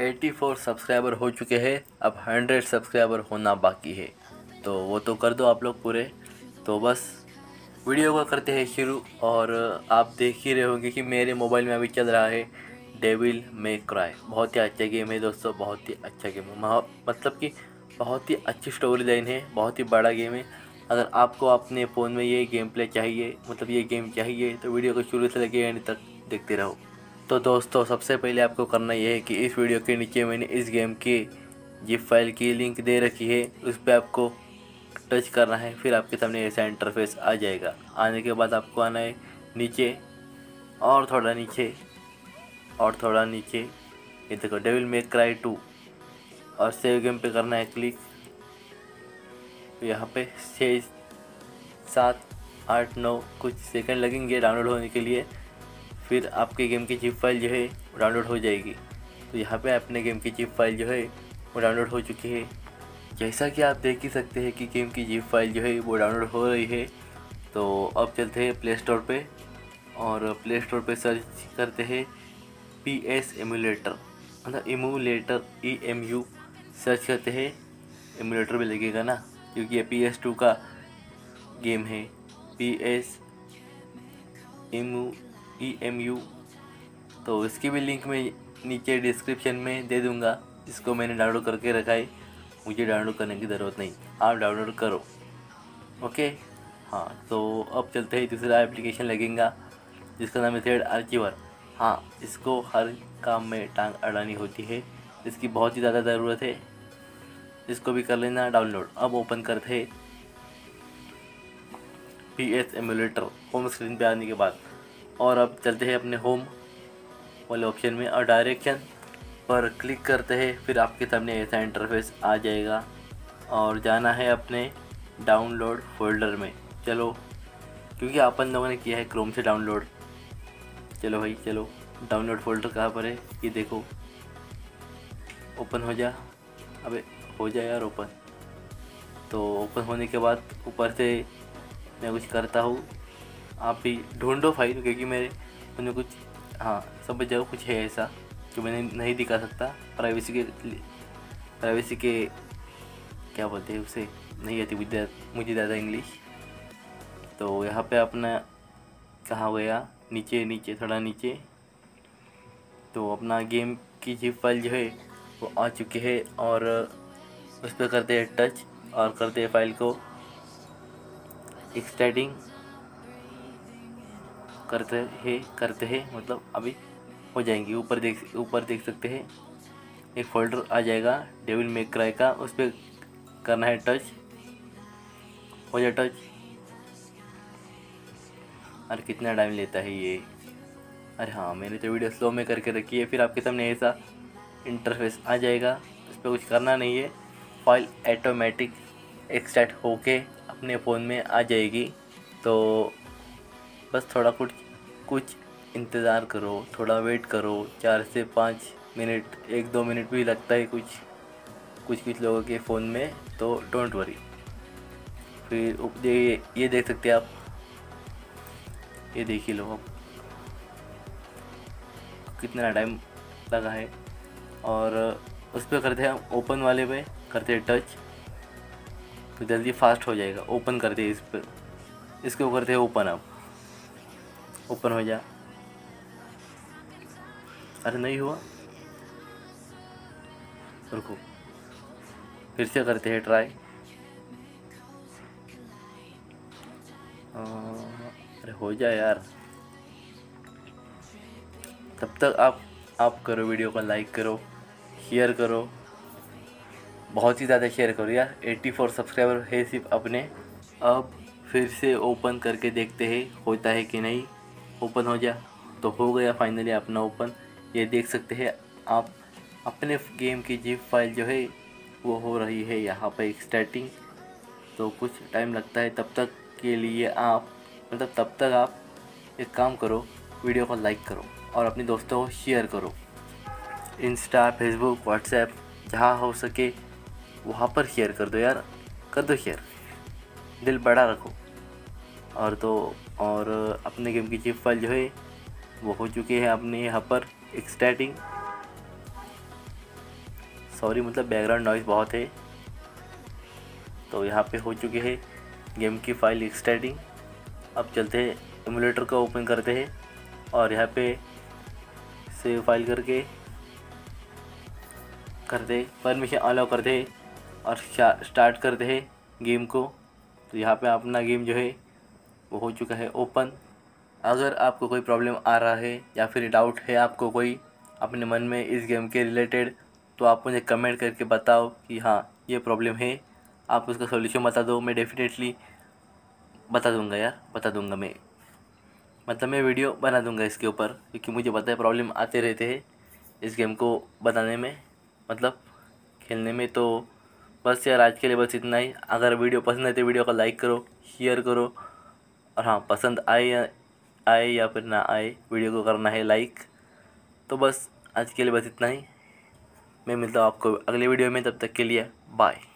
84 subscriber हो चुके हैं, अब 100 सब्सक्राइबर होना बाकी है, तो वो तो कर दो आप लोग पूरे। तो बस वीडियो को करते हैं शुरू। और आप देख ही रहे होंगे कि मेरे मोबाइल में अभी चल रहा है डेविल मे क्राई। बहुत ही अच्छा गेम है दोस्तों, बहुत ही अच्छा गेम है, मतलब कि बहुत ही अच्छी स्टोरी लाइन है, बहुत ही बड़ा गेम है। अगर आपको अपने फ़ोन में ये गेम प्ले चाहिए, मतलब ये गेम चाहिए, तो वीडियो को शुरू से लेके एंड तक देखते रहो। तो दोस्तों सबसे पहले आपको करना यह है कि इस वीडियो के नीचे मैंने इस गेम की जिप फाइल की लिंक दे रखी है, उस पर आपको टच करना है। फिर आपके सामने ऐसा इंटरफेस आ जाएगा। आने के बाद आपको आना है नीचे और थोड़ा नीचे और थोड़ा नीचे, ये देखो डेविल मे क्राई 2, और सेव गेम पे करना है क्लिक। यहाँ पे 6 7 8 9 कुछ सेकंड लगेंगे डाउनलोड होने के लिए। फिर आपके गेम की जिप फाइल जो है डाउनलोड हो जाएगी। तो यहाँ पे अपने गेम की जिप फाइल जो है वो डाउनलोड हो चुकी है। जैसा कि आप देख ही सकते हैं कि गेम की जिप फाइल जो है वो डाउनलोड हो रही है। तो अब चलते हैं प्ले स्टोर पर और प्ले स्टोर पर सर्च करते हैं PS एमुलेटर, मतलब एमुलेटर EMU सर्च करते हैं। एमुलेटर भी लगेगा ना, क्योंकि ये PS2 का गेम है। PS EMU, तो इसकी भी लिंक मैं नीचे डिस्क्रिप्शन में दे दूंगा। इसको मैंने डाउनलोड करके रखा है, मुझे डाउनलोड करने की ज़रूरत नहीं, आप डाउनलोड करो। ओके हाँ, तो अब चलते हैं दूसरा एप्लीकेशन लगेगा जिसका नाम है थ्रेड आर्चिवर। हाँ, इसको हर काम में टांग अड़ानी होती है, इसकी बहुत ही ज़्यादा ज़रूरत है। इसको भी कर लेना डाउनलोड। अब ओपन करते हैं PS एमुलेटर होम स्क्रीन पे आने के बाद। और अब चलते हैं अपने होम वाले ऑप्शन में और डायरेक्शन पर क्लिक करते हैं। फिर आपके सामने ऐसा इंटरफेस आ जाएगा और जाना है अपने डाउनलोड फोल्डर में। चलो, क्योंकि अपन लोगों ने किया है क्रोम से डाउनलोड। चलो भाई चलो, डाउनलोड फोल्डर कहाँ पर है, ये देखो। ओपन हो जा, अबे हो जा यार ओपन। तो ओपन होने के बाद ऊपर से मैं कुछ करता हूँ, आप भी ढूंढो फाइल, क्योंकि मेरे उनमें कुछ, हाँ सब जगह कुछ है ऐसा जो मैंने नहीं दिखा सकता, प्राइवेसी के क्या बोलते हैं उसे, नहीं आती मुझे ज़्यादा इंग्लिश। तो यहाँ पे अपना कहाँ गया, नीचे नीचे थोड़ा नीचे। तो अपना गेम की जिप फाइल जो है वो आ चुकी है और उस पर करते हैं टच और करते हैं फाइल को एक्सट्रैक्टिंग करते हैं, मतलब अभी हो जाएंगी। ऊपर देख सकते हैं एक फोल्डर आ जाएगा डेविल मे क्राई का, उस पर करना है टच। हो जाए टच। अरे कितना टाइम लेता है ये, अरे हाँ मैंने तो वीडियो स्लो में करके रखी है। फिर आपके सामने ऐसा इंटरफेस आ जाएगा, उस पर कुछ करना नहीं है, फाइल ऑटोमेटिक एक्सट्रैक्ट होके अपने फ़ोन में आ जाएगी। तो बस थोड़ा कुछ इंतज़ार करो, थोड़ा वेट करो, 4 से 5 मिनट, 1-2 मिनट भी लगता है कुछ लोगों के फ़ोन में, तो डोंट वरी। फिर ये देख सकते हैं आप, ये देख ही लो आप कितना टाइम लगा है। और उस पर करते हैं हम ओपन वाले पे करते हैं टच, तो जल्दी फास्ट हो जाएगा। ओपन करते हैं इस पर, इसको करते हैं ओपन। आप ओपन हो जा, अरे नहीं हुआ, रुको फिर से करते हैं ट्राई। अरे हो जाए यार। तब तक आप करो, वीडियो को लाइक करो, शेयर करो, बहुत ही ज़्यादा शेयर करो यार। 84 सब्सक्राइबर है सिर्फ अपने। अब फिर से ओपन करके देखते हैं होता है कि नहीं। ओपन हो जा, तो हो गया फाइनली अपना ओपन। ये देख सकते हैं आप, अपने गेम की जिप फाइल जो है वो हो रही है यहाँ पर एक्सट्रैक्टिंग। तो कुछ टाइम लगता है, तब तक के लिए आप, मतलब तब तक आप एक काम करो, वीडियो को लाइक करो और अपने दोस्तों को शेयर करो। इंस्टा, फेसबुक, व्हाट्सएप, जहाँ हो सके वहाँ पर शेयर कर दो यार, कर दो शेयर, दिल बड़ा रखो। और तो और अपने गेम की जिप फाइल जो है वो हो चुकी है अपने यहाँ पर एक्सट्रैक्टिंग। सॉरी मतलब बैकग्राउंड नॉइज़ बहुत है। तो यहाँ पे हो चुकी है गेम की फाइल एक्सट्रैक्टिंग। अब चलते हैं एमुलेटर को ओपन करते हैं और यहाँ पे सेव फाइल करके करते हैं, परमिशन अलाउ करते हैं और स्टार्ट करते हैं गेम को। तो यहाँ पे अपना गेम जो है वो हो चुका है ओपन। अगर आपको कोई प्रॉब्लम आ रहा है या फिर डाउट है आपको कोई अपने मन में इस गेम के रिलेटेड, तो आप मुझे कमेंट करके बताओ कि हाँ ये प्रॉब्लम है, आप उसका सॉल्यूशन बता दो। मैं डेफिनेटली बता दूंगा यार, बता दूंगा। मैं मतलब मैं वीडियो बना दूंगा इसके ऊपर, क्योंकि मुझे पता है प्रॉब्लम आते रहते हैं इस गेम को बनाने में, मतलब खेलने में। तो बस यार आज के लिए बस इतना ही। अगर वीडियो पसंद आए तो वीडियो को लाइक करो, शेयर करो, और हाँ पसंद आए या फिर ना आए वीडियो को करना है लाइक। तो बस आज के लिए बस इतना ही। मैं मिलता हूँ आपको अगले वीडियो में, तब तक के लिए बाय।